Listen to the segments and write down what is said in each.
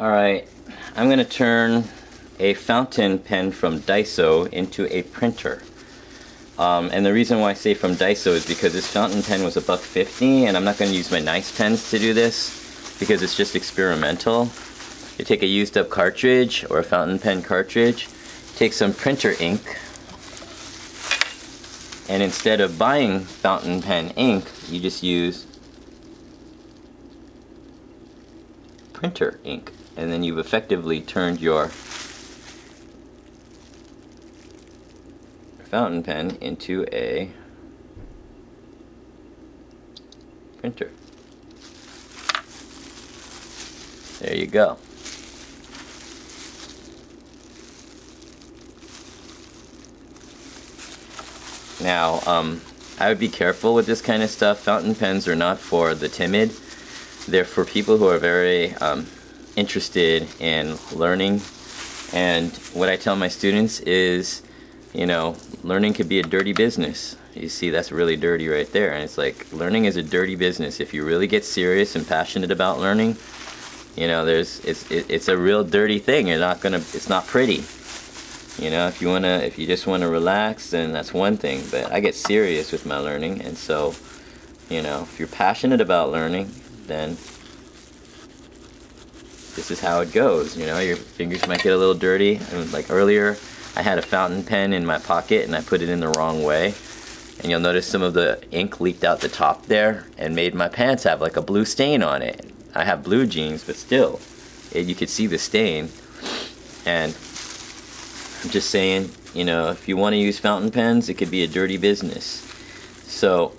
Alright, I'm going to turn a fountain pen from Daiso into a printer. And the reason why I say from Daiso is because this fountain pen was $1.50, and I'm not going to use my nice pens to do this because it's just experimental. You take a used up cartridge or a fountain pen cartridge, take some printer ink, and instead of buying fountain pen ink, you just use printer ink, and then you've effectively turned your fountain pen into a printer. There you go. Now, I would be careful with this kind of stuff. Fountain pens are not for the timid. They're for people who are very interested in learning. And what I tell my students is, you know, learning could be a dirty business. You see, that's really dirty right there. And it's like, learning is a dirty business. If you really get serious and passionate about learning, you know, it's a real dirty thing. It's not pretty. You know, if you just want to relax, then that's one thing, but I get serious with my learning, and so, you know, if you're passionate about learning, then this is how it goes. You know, your fingers might get a little dirty. And like earlier, I had a fountain pen in my pocket and I put it in the wrong way, and you'll notice some of the ink leaked out the top there and made my pants have like a blue stain on it. I have blue jeans, but still, you could see the stain. And I'm just saying, you know, if you want to use fountain pens, it could be a dirty business. So,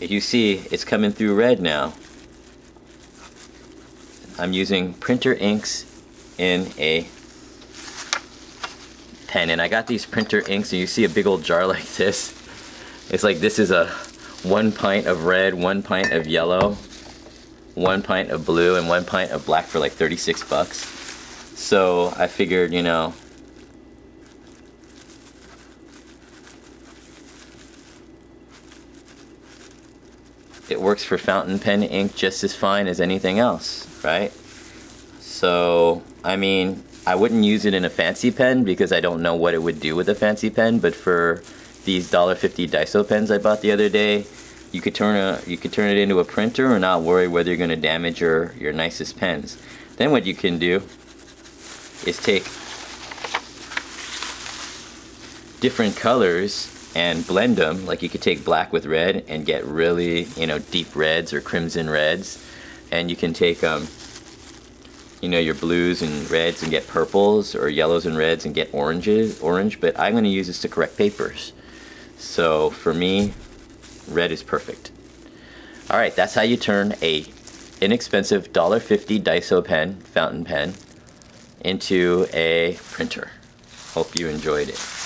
as you see, it's coming through red now. I'm using printer inks in a pen, and I got these printer inks, and you see a big old jar like this. It's like, this is a 1 pint of red, 1 pint of yellow, 1 pint of blue, and 1 pint of black for like $36. So I figured, you know, it works for fountain pen ink just as fine as anything else, right? So, I mean, I wouldn't use it in a fancy pen because I don't know what it would do with a fancy pen, but for these $1.50 Daiso pens I bought the other day, you could turn it into a printer and not worry whether you're going to damage your nicest pens. Then what you can do is take different colors and blend them. Like, you could take black with red and get really, you know, deep reds or crimson reds, and you can take you know, your blues and reds and get purples, or yellows and reds and get orange. But I'm going to use this to correct papers, so for me, red is perfect. All right, that's how you turn a inexpensive $1.50 Daiso pen, fountain pen, into a printer. Hope you enjoyed it.